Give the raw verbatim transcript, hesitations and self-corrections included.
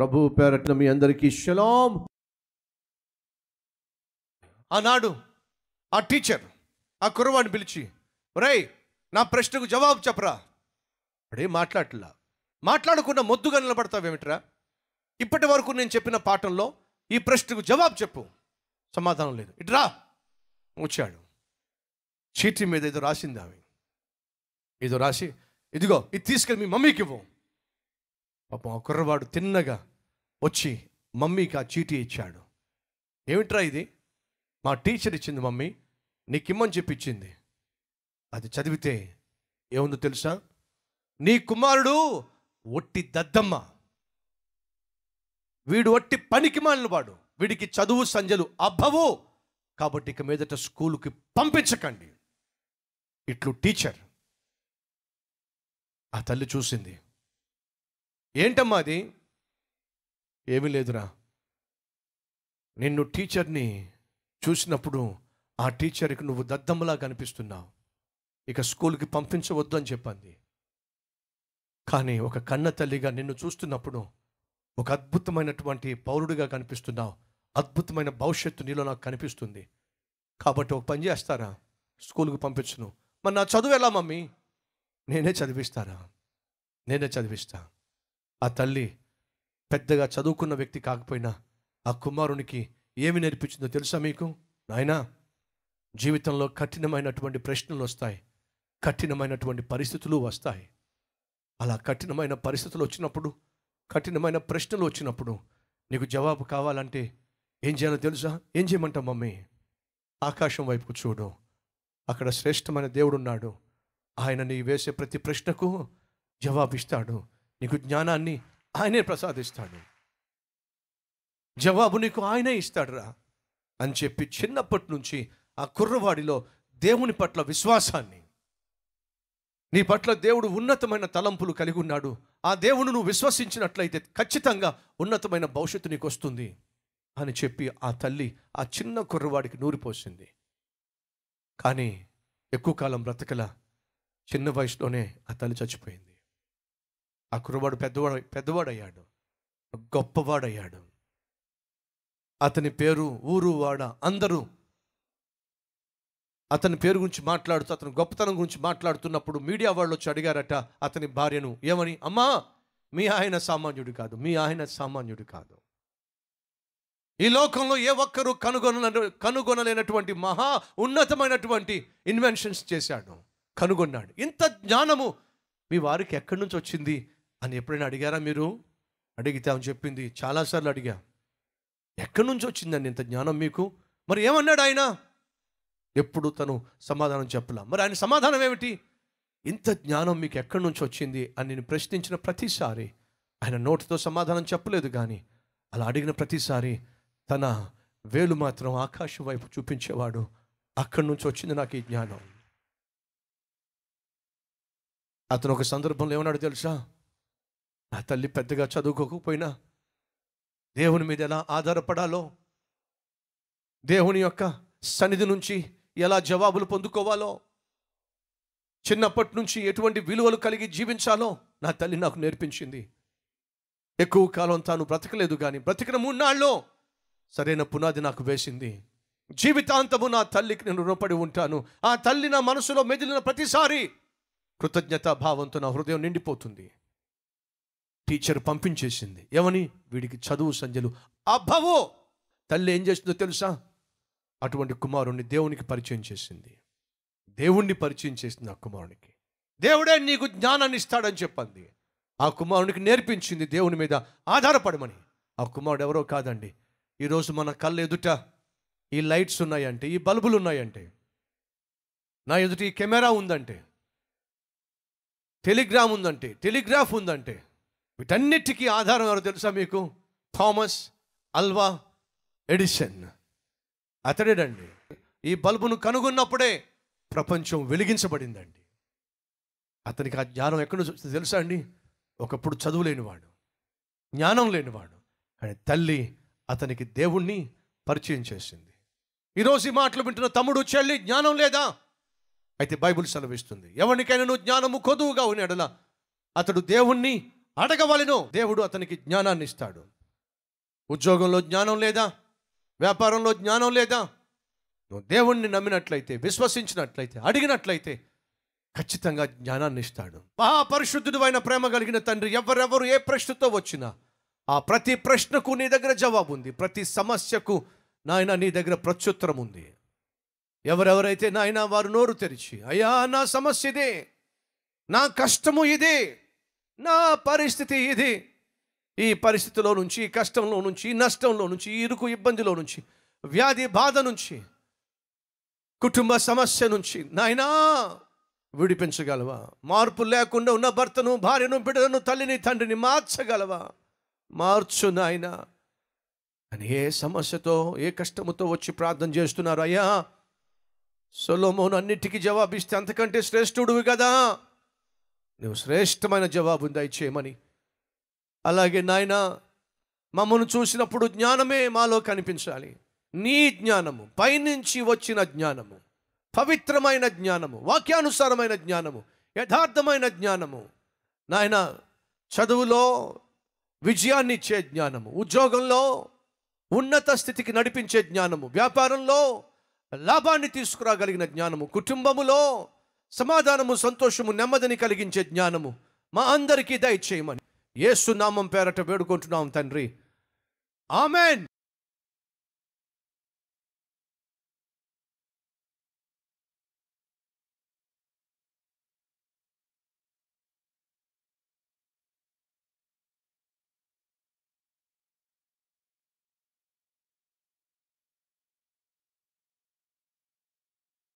ప్రభు పేరట మీ అందరికీ షలాం. ఆనాడు ఆ టీచర్ ఆ కుర్రవాడిని పిలిచి, ఒరేయ్ నా ప్రశ్నకు జవాబు చెప్పరా. అప్పుడేం మాట్లాడలా, మాట్లాడకుండా మొద్దుగా నిలబడతావేమిట్రా, ఇప్పటి వరకు నేను చెప్పిన పాఠంలో ఈ ప్రశ్నకు జవాబు చెప్పు. సమాధానం లేదు. ఇట్రా వచ్చాడు, చీటీ మీద ఏదో రాసింది, ఆమె ఏదో రాసి, ఇదిగో ఇది తీసుకెళ్ళి మీ మమ్మీకి ఇవ్వు. పాపం ఆ కుర్రవాడు తిన్నగా వచ్చి మమ్మీకి ఆ చీటీ ఇచ్చాడు. ఏమిట్రా ఇది, మా టీచర్ ఇచ్చింది మమ్మీ, నీకిమ్మని చెప్పించింది. అది చదివితే ఏముందో తెలుసా, నీ కుమారుడు ఒట్టి దద్దమ్మ, వీడు ఒట్టి పనికి మాలినవాడు, వీడికి చదువు సంజలు అబ్బవు, కాబట్టి ఇక మీదట స్కూలుకి పంపించకండి. ఇట్లు టీచర్. ఆ తల్లి చూసింది, ఏంటమ్మా అది. ఏమీ లేదురా, నిన్ను టీచర్ని చూసినప్పుడు ఆ టీచర్కి నువ్వు దద్దమ్మలా కనిపిస్తున్నావు, ఇక స్కూల్కి పంపించవద్దు అని చెప్పింది. కానీ ఒక కన్న తల్లిగా నిన్ను చూస్తున్నప్పుడు ఒక అద్భుతమైనటువంటి పౌరుడిగా కనిపిస్తున్నావు, అద్భుతమైన భవిష్యత్తు నీలో నాకు కనిపిస్తుంది, కాబట్టి ఒక పని చేస్తారా, స్కూల్కి పంపించను. మరి నా చదువు ఎలా మమ్మీ. నేనే చదివిస్తారా, నేనే చదివిస్తా. ఆ తల్లి పెద్దగా చదువుకున్న వ్యక్తి కాకపోయినా ఆ కుమారునికి ఏమి నేర్పించిందో తెలుసా మీకు. నాయనా, జీవితంలో కఠినమైనటువంటి ప్రశ్నలు వస్తాయి, కఠినమైనటువంటి పరిస్థితులు వస్తాయి. అలా కఠినమైన పరిస్థితులు వచ్చినప్పుడు, కఠినమైన ప్రశ్నలు వచ్చినప్పుడు నీకు జవాబు కావాలంటే ఏం చేయాలో తెలుసా. ఏం చేయమంటావు మమ్మీ. ఆకాశం వైపుకు చూడు, అక్కడ శ్రేష్టమైన దేవుడు ఉన్నాడు, ఆయన నీ వేసే ప్రతి ప్రశ్నకు జవాబిస్తాడు, నీకు జ్ఞానాన్ని ఆయనే ప్రసాదిస్తాడు, జవాబు నీకు ఆయనే ఇస్తాడురా అని చెప్పి చిన్నప్పటి నుంచి ఆ కుర్రవాడిలో దేవుని పట్ల విశ్వాసాన్ని, నీ పట్ల దేవుడు ఉన్నతమైన తలంపులు కలిగి ఉన్నాడు, ఆ దేవుడు నువ్వు విశ్వసించినట్లయితే ఖచ్చితంగా ఉన్నతమైన భవిష్యత్తు నీకు వస్తుంది అని చెప్పి ఆ తల్లి ఆ చిన్న కుర్రవాడికి నూరిపోసింది. కానీ ఎక్కువ కాలం బ్రతకల, చిన్న వయసులోనే ఆ తల్లి చచ్చిపోయింది. ఆ కుర్రవాడు పెద్దవాడు పెద్దవాడయ్యాడు, గొప్పవాడయ్యాడు. అతని పేరు ఊరు వాడ అందరూ అతని పేరు గురించి మాట్లాడుతూ, అతని గొప్పతనం గురించి మాట్లాడుతున్నప్పుడు మీడియా వాళ్ళు వచ్చి అడిగారట అతని భార్యను, ఏమని, అమ్మా మీ ఆయన సామాన్యుడు కాదు, మీ ఆయన సామాన్యుడు కాదు, ఈ లోకంలో ఏ ఒక్కరూ కనుగొన కనుగొనలేనటువంటి మహా ఉన్నతమైనటువంటి ఇన్వెన్షన్స్ చేశాడు, కనుగొన్నాడు, ఇంత జ్ఞానము మీ వారికి ఎక్కడి నుంచి వచ్చింది అని ఎప్పుడైనా అడిగారా మీరు. అడిగితే ఆమె చెప్పింది, చాలాసార్లు అడిగా, ఎక్కడి నుంచి వచ్చిందండి ఇంత జ్ఞానం మీకు. మరి ఏమన్నాడు ఆయన, ఎప్పుడు తను సమాధానం చెప్పలా. మరి ఆయన సమాధానం ఏమిటి, ఇంత జ్ఞానం మీకు ఎక్కడి నుంచి వచ్చింది అని నేను ప్రశ్నించిన ప్రతిసారి ఆయన నోటితో సమాధానం చెప్పలేదు, కానీ అలా అడిగిన ప్రతిసారి తన వేలు మాత్రం ఆకాశం వైపు చూపించేవాడు, అక్కడి నుంచి వచ్చింది నాకు ఈ జ్ఞానం. అతను ఒక సందర్భంలో ఏమన్నాడు తెలుసా, నా తల్లి పెద్దగా చదువుకోకపోయినా దేవుని మీద ఎలా ఆధారపడాలో, దేవుని యొక్క సన్నిధి నుంచి ఎలా జవాబులు పొందుకోవాలో, చిన్నప్పటి నుంచి ఎటువంటి విలువలు కలిగి జీవించాలో నా తల్లి నాకు నేర్పించింది. ఎక్కువ కాలం తాను బ్రతకలేదు, కానీ బ్రతికిన మూడున్నాళ్ళలో సరైన పునాది నాకు వేసింది. జీవితాంతము నా తల్లికి నేను రుణపడి ఉంటాను. ఆ తల్లి నా మనసులో మెదిలిన ప్రతిసారి కృతజ్ఞతా భావంతో నా హృదయం నిండిపోతుంది. టీచర్ పంపించేసింది, ఏమని, వీడికి చదువు సంజలు అబ్బవు. తల్లి ఏం చేసిందో తెలుసా, అటువంటి కుమారుణ్ణి దేవునికి పరిచయం చేసింది, దేవుణ్ణి పరిచయం చేసింది. ఆ కుమారునికి దేవుడే నీకు జ్ఞానాన్ని ఇస్తాడని చెప్పింది. ఆ కుమారునికి నేర్పించింది దేవుని మీద ఆధారపడమని. ఆ కుమారుడు ఎవరో కాదండి, ఈరోజు మన కళ్ళ ఎదుట ఈ లైట్స్ ఉన్నాయంటే, ఈ బల్బులు ఉన్నాయంటే, నా ఎదుట ఈ కెమెరా ఉందంటే, టెలిగ్రామ్ ఉందంటే, టెలిగ్రాఫ్ ఉందంటే, వీటన్నిటికీ ఆధారం ఎవరు తెలుసా మీకు, థామస్ అల్వా ఎడిసన్ అతడేనండి. ఈ బల్బును కనుగొన్నప్పుడే ప్రపంచం వెలిగించబడిందండి. అతనికి ఆ జ్ఞానం ఎక్కడి నుంచి వచ్చిందో తెలుసా అండి. ఒకప్పుడు చదువు లేనివాడు, జ్ఞానం లేనివాడు, ఆయన తల్లి అతనికి దేవుణ్ణి పరిచయం చేసింది. ఈరోజు ఈ మాటలు వింటున్న తమ్ముడు చెల్లి, జ్ఞానం లేదా అయితే బైబిల్ సెలవిస్తుంది, ఎవరికైనా నువ్వు జ్ఞానము కొదువుగా ఉన్న ఎడల అతడు దేవుణ్ణి అడగవలెను, దేవుడు అతనికి జ్ఞానాన్ని ఇస్తాడు. ఉద్యోగంలో జ్ఞానం లేదా, వ్యాపారంలో జ్ఞానం లేదా, నువ్వు దేవుణ్ణి నమ్మినట్లయితే, విశ్వసించినట్లయితే, అడిగినట్లయితే ఖచ్చితంగా జ్ఞానాన్ని ఇస్తాడు. మహాపరిశుద్ధుడు అయిన ప్రేమ కలిగిన తండ్రి, ఎవరెవరు ఏ ప్రశ్నతో వచ్చినా ఆ ప్రతి ప్రశ్నకు నీ దగ్గర జవాబు ఉంది. ప్రతి సమస్యకు నాయన నీ దగ్గర ప్రత్యుత్తరం ఉంది. ఎవరెవరైతే నాయన వారు నోరు తెరిచి, అయ్యా నా సమస్య ఇదే, నా కష్టము ఇదే, నా పరిస్థితి ఇది, ఈ పరిస్థితిలో నుంచి, ఈ కష్టంలో నుంచి, ఈ నష్టంలో నుంచి, ఈ ఇరుకు ఇబ్బందిలో నుంచి, వ్యాధి బాధ నుంచి, కుటుంబ సమస్య నుంచి నాయనా విడిపించగలవా? మార్పు లేకుండా ఉన్న భర్తను, భార్యను, బిడ్డలను, తల్లిని, తండ్రిని మార్చగలవా? మార్చు నాయన. అని ఏ సమస్యతో ఏ కష్టముతో వచ్చి ప్రార్థన చేస్తున్నారు? అయ్యా సొలొమోను అన్నిటికీ జవాబిస్తే అంతకంటే శ్రేష్ఠుడివి కదా, నువ్వు శ్రేష్టమైన జవాబు దయచేయమని. అలాగే నాయన మమ్మను చూసినప్పుడు జ్ఞానమే మాలో కనిపించాలి. నీ జ్ఞానము, పైనుంచి వచ్చిన జ్ఞానము, పవిత్రమైన జ్ఞానము, వాక్యానుసారమైన జ్ఞానము, యథార్థమైన జ్ఞానము నాయన, చదువులో విజయాన్ని ఇచ్చే జ్ఞానము, ఉద్యోగంలో ఉన్నత స్థితికి నడిపించే జ్ఞానము, వ్యాపారంలో లాభాన్ని తీసుకురాగలిగిన జ్ఞానము, కుటుంబములో సమాధానము, సంతోషము, నెమ్మదిని కలిగించే జ్ఞానము మా అందరికీ దయచేయమని యేసు నామం పేరట వేడుకుంటున్నాం తండ్రి. ఆమెన్.